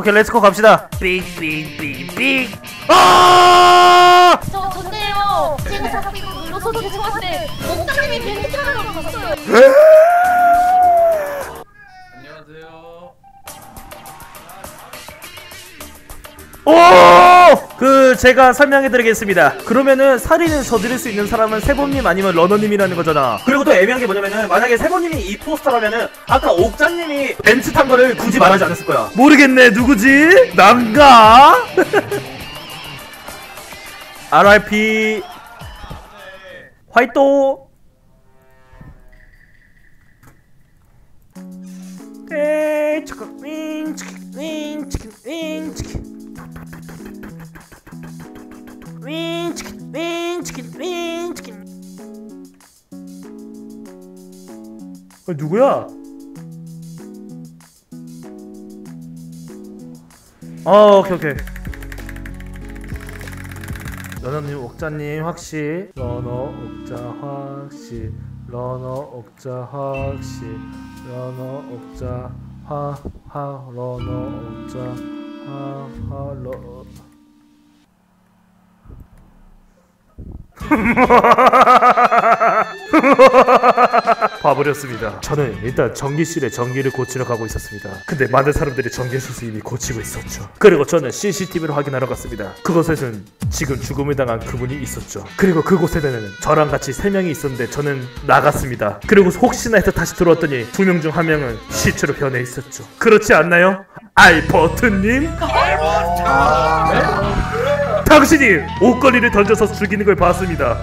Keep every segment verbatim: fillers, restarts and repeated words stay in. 오케이, 렛츠고 갑시다. 삑삑삑삑. 아! 저 전데요. 제가 사사기 로서도 죄송한데 목사님이 벤트 타는 걸 봤어요. 안녕하세요. 오! 그 제가 설명해드리겠습니다. 그러면은 살인을 저지를 수 있는 사람은 세범님 아니면 러너님이라는 거잖아. 그리고 또 애매한 게 뭐냐면은 만약에 세범님이 이 포스터라면은 아까 옥자님이 벤츠 탄 거를 굳이 말하지 않았을 거야. 모르겠네. 누구지? 난가? 알알피 화이토. 에이 치킨 윙 치킨 윙 치킨 윙 치킨 윙 치킨 윙 치킨 윙 치킨. 아, 누구야? 아, 오케이 오케이. 러너님 옥자님 확실. 러너 옥자 확실. 러너 옥자 확실. 러너 옥자 하하. 러너 옥자 하하. 러 봐버렸습니다. 저는 일단 전기실에 전기를 고치러 가고 있었습니다. 근데 많은 사람들이 전기실에서 이미 고치고 있었죠. 그리고 저는 씨씨티비를 확인하러 갔습니다. 그곳에는 지금 죽음을 당한 그분이 있었죠. 그리고 그곳에는 저랑 같이 세 명이 있었는데 저는 나갔습니다. 그리고 혹시나 해서 다시 들어왔더니 두 명 중 한 명은 시체로 변해 있었죠. 그렇지 않나요? 알버트님? 당신이 옷걸이를 던져서 죽이는 걸 봤습니다.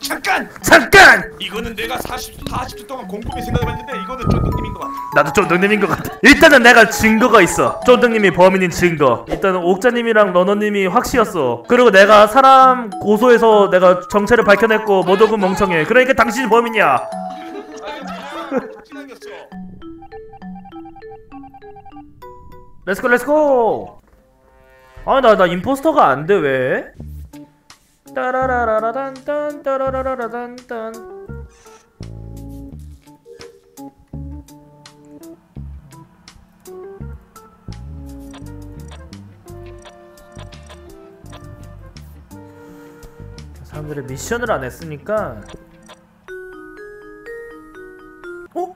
잠깐! 잠깐! 이거는 내가 사십, 사십 초 동안 곰곰이 생각해봤는데 이거는 쫀득님인 것 같아. 나도 쫀득님인 것 같아. 일단은 내가 증거가 있어. 쫀득님이 범인인 증거. 일단은 옥자님이랑 러너님이 확실했어. 그리고 내가 사람 고소해서 내가 정체를 밝혀냈고 모독은 멍청해. 그러니까 당신이 범인이야. 렛츠고 렛츠고. 아 나 나 임포스터가 안 돼 왜? 따라라라라단 딴 따라라라라단 딴. 사람들이 미션을 안 했으니까. 어?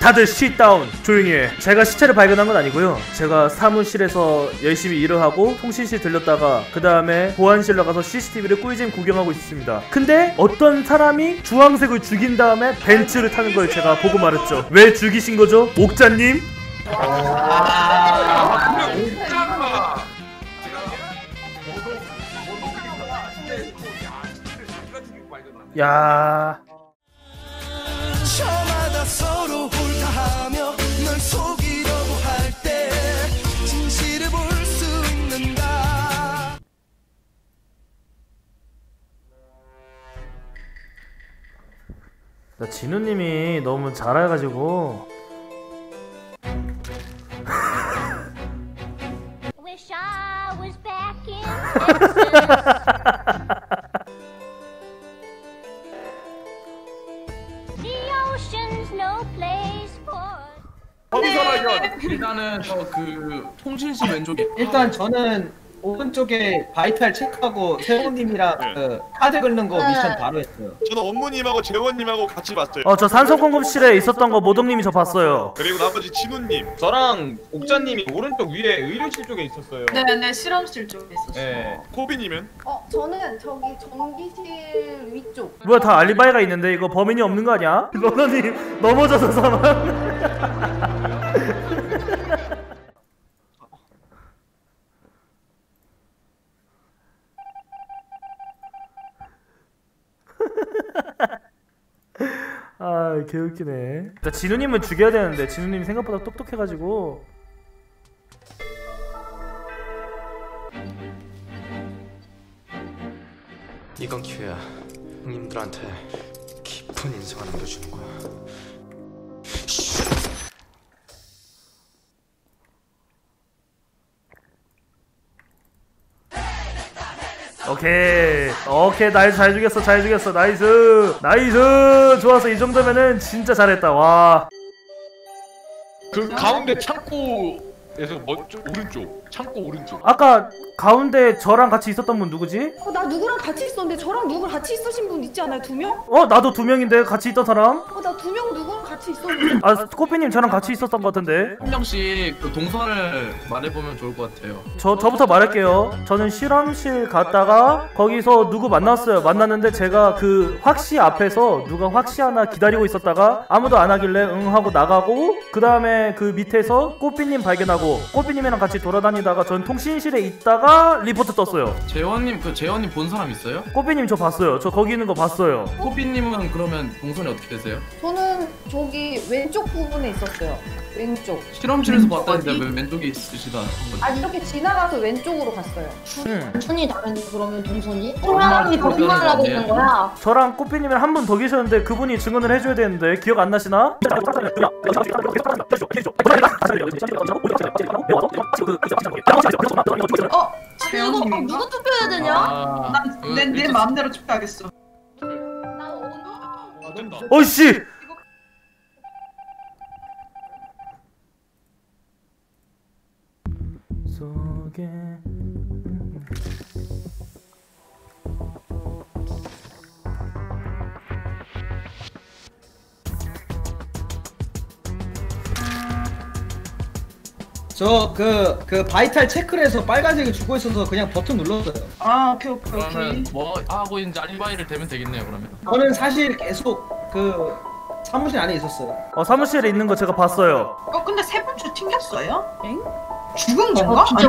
다들 쉿다운 조용히 해. 제가 시체를 발견한 건 아니고요. 제가 사무실에서 열심히 일을 하고 통신실 들렸다가 그 다음에 보안실로 가서 씨씨티비를 꿀잼 구경하고 있습니다. 근데 어떤 사람이 주황색을 죽인 다음에 벤츠를 타는 걸 제가 보고 말았죠. 왜 죽이신 거죠? 옥자님? 야. 나 진우님이 너무 잘해가지고. 일단은 저 그 통신실 왼쪽에. 일단 저는 오른쪽에 바이탈 체크하고 세훈님이랑 네. 그 카드 긁는 거 미션 바로 했어요. 저는 업무님하고 재원님하고 같이 봤어요. 어 저 산소공급실에 있었던 거 모동님이 저 봤어요. 그리고 나머지 진우님 저랑 옥자님이 오른쪽 위에 의료실 쪽에 있었어요. 네네 실험실 쪽에 있었어요. 네. 코비님은? 어 저는 저기 전기실 위쪽. 뭐야 다 알리바이가 있는데 이거 범인이 없는 거 아니야? 러너님 넘어져서 사망. 아 개웃기네. 나 진우님은 죽여야 되는데 진우님이 생각보다 똑똑해가지고. 이건 기회야. 형님들한테 깊은 인상을 남겨주는 거야. 오케이 오케이 나이스. 잘 죽였어 잘 죽였어. 나이스 나이스. 좋았어. 이 정도면은 진짜 잘했다. 와 그 가운데 창고에서 먼저 오른쪽 창고 오른쪽 아까 가운데 저랑 같이 있었던 분 누구지? 어, 나 누구랑 같이 있었는데 저랑 누구랑 같이 있으신 분 있지 않아요? 두 명? 어 나도 두 명인데 같이 있던 사람? 어 나 두 명 누구랑 같이 있었는데 아 코피님 저랑 같이 있었던 것 같은데. 한 명씩 그 동선을 말해보면 좋을 것 같아요. 저, 저부터 말할게요. 저는 실험실 갔다가 거기서 누구 만났어요. 만났는데 제가 그 확시 앞에서 누가 확시 하나 기다리고 있었다가 아무도 안 하길래 응 하고 나가고 그 다음에 그 밑에서 코피님 발견하고 코피님이랑 같이 돌아다니다가 전 통신실에 있다가 리포트 떴어요. 재원님 그 재원님 본 사람 있어요? 꼬피님 저 봤어요. 저 거기 있는 거 봤어요. 꼬피님은 그러면 동선이 어떻게 되세요? 저는 저기 왼쪽 부분에 있었어요. 왼쪽 실험실에서 봤다는데 왜 왼쪽에 있으시다. 아 이렇게 지나가서 왼쪽으로 갔어요. 완전히 다른 그러면 동선이? 사람이 거짓말을 하고 있는 거야. 저랑 꼬피님이랑 한 분 더 계셨는데 그분이 증언을 해줘야 되는데 기억 안 나시나? 어? 아니 이거 어, 누구 투표해야 되냐? 아, 내, 내 마음대로 투표하겠어. 난 오늘 어이씨! 속에 저 그 그 바이탈 체크를 해서 빨간색이 죽어 있어서 그냥 버튼 눌렀어요. 아 오케이 오케이 오케이. 뭐 하고 있는지 알리바이를 대면 되겠네요. 그러면 저는 사실 계속 그 사무실 안에 있었어요. 어 사무실에 있는 거 제가 봤어요. 어 근데 세 번째 튕겼어요? 엥? 죽은 건가? 어, 진짜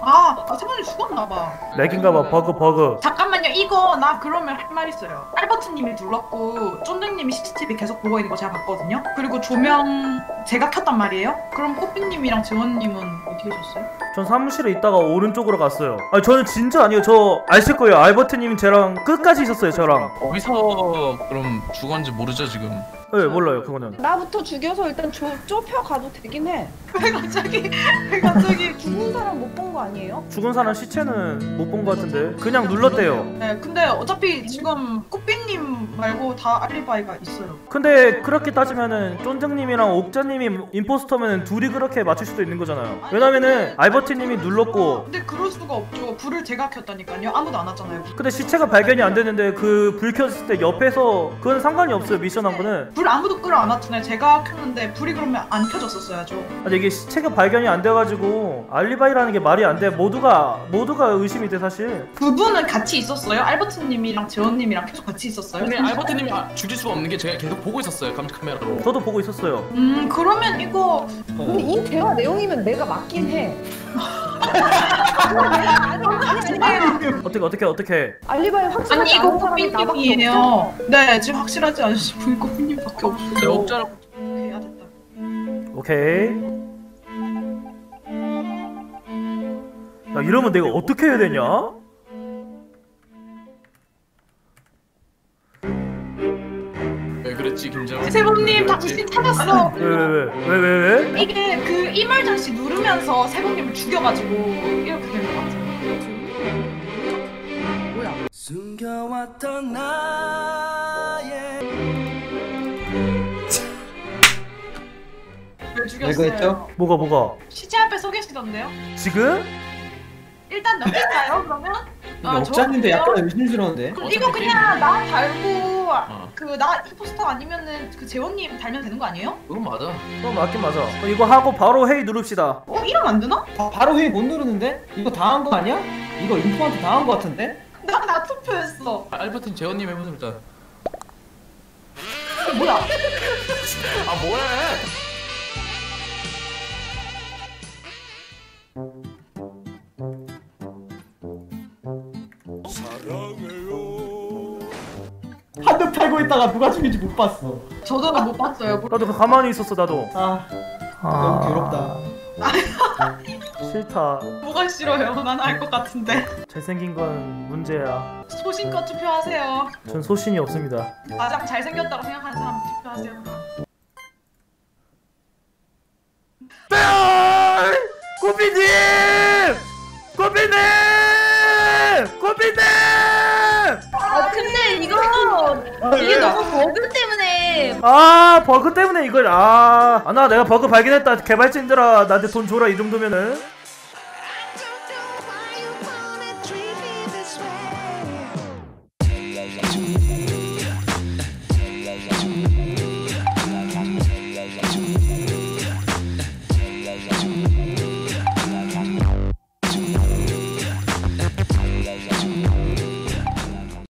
아, 아, 세 번째 죽었나봐. 렉인가봐. 버그 버그. 잠깐만요. 이거 나 그러면 할 말 있어요. 알버트님이 눌렀고 쫀득님이 씨씨티비 계속 보고 있는 거 제가 봤거든요. 그리고 조명 제가 켰단 말이에요. 그럼 꼬삐님이랑 재원님은 어떻게 하셨어요? 전 사무실에 있다가 오른쪽으로 갔어요. 아 저는 진짜 아니에요. 저 아실 거예요. 알버트님 저랑 끝까지 있었어요. 저랑. 어디서 그럼 죽었는지 모르죠 지금. 네 몰라요 그거는. 나부터 죽여서 일단 조, 좁혀가도 되긴 해. 왜 갑자기 왜 갑자기 죽은 사람 못 본 거 아니에요? 죽은 사람 시체는 못 본 거 같은데 그냥 눌렀대요. 네 근데 어차피 지금 꼬삐님 말고 다 알리바이가 있어요. 근데 그렇게 따지면은 쫀정님이랑 옥자님이 임포스터면은 둘이 그렇게 맞출 수도 있는 거잖아요. 왜냐면은 알버티님이 눌렀고. 근데 그럴 수가 없죠. 불을 제가 켰다니까요. 아무도 안 왔잖아요. 근데 시체가 발견이 안 됐는데 그 불 켰을 때 옆에서 그건 상관이 없어요. 미션 한 거는. 불 아무도 끌어 안 왔잖아요. 제가 켰는데 불이 그러면 안 켜졌었어야죠. 아니 이게 시체가 발견이 안 돼가지고 알리바이라는 게 말이 안 돼. 모두가 모두가 의심이 돼 사실. 그분은 같이 있었어요? 알버트님이랑 재원님이랑 계속 같이 있었어요? 근데 알버트님이 아, 죽일 수가 없는 게 제가 계속 보고 있었어요. 감시 카메라로. 저도 보고 있었어요. 음 그러면 이거 근데 이 대화 내용이면 내가 맞긴 해. 어떻게 어떻게 어떻게 알리바이 확실하지. 아니 이거 꼬삐님이에요. 네 지금 확실하지 않으신 분이 꼬삐님밖에 없어요. 없잖아. 오케이 아 됐다. 오케이 야 이러면 내가 어떻게 해야 되냐? 왜 그랬지 김정은? 세범님 당신 찾았어. 왜왜왜왜왜 이게 그 이말전시 누르면서 세범님을 죽여가지고 이렇게 되는 거 같아. 뭐야? 숨겨왔던 나의 왜 죽였어요? 뭐가 뭐가? 시체 앞에 서 계시던데요? 지금? 일단 넘길까요 그러면? 아, 역자인데 약간 의심스러운데? 이거 그냥 나 달고 어. 그 나 임포스터 아니면은 그 재원님 달면 되는 거 아니에요? 그건 맞아. 그건 맞긴 맞아. 어, 이거 하고 바로 회의 누릅시다. 어? 이러면 안 되나? 아, 바로 회의 못 누르는데? 이거 당한 거 아니야? 이거 인포한테 당한 거 같은데? 나, 나 투표했어. 아, 알버튼 재원님 해보자 일단. 어, 뭐야? 아 뭐해? 한눈 팔고 있다가 누가 죽인지 못 봤어. 저도 못 봤어요. 나도 가만히 있었어 나도. 아, 아... 너무 괴롭다. 싫다. 뭐가 싫어요? 난 알 것 같은데. 잘생긴 건 문제야. 소신껏 투표하세요. 전 소신이 없습니다. 가장 잘생겼다고 생각하는 사람 투표하세요. 꼬피님! 꼬피님! 꼬피님! 아 근데 이거 아, 이게 왜? 너무 버그 때문에 아 버그 때문에 이걸 아 아나 내가 버그 발견했다. 개발진들아 나한테 돈 줘라 이 정도면은.